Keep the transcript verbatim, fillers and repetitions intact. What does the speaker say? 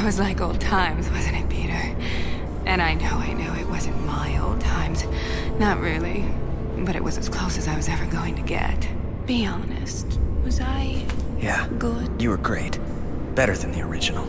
It was like old times, wasn't it, Peter? And I know, I know, it wasn't my old times. Not really. But it was as close as I was ever going to get. Be honest, was I... Yeah. Good? You were great. Better than the original.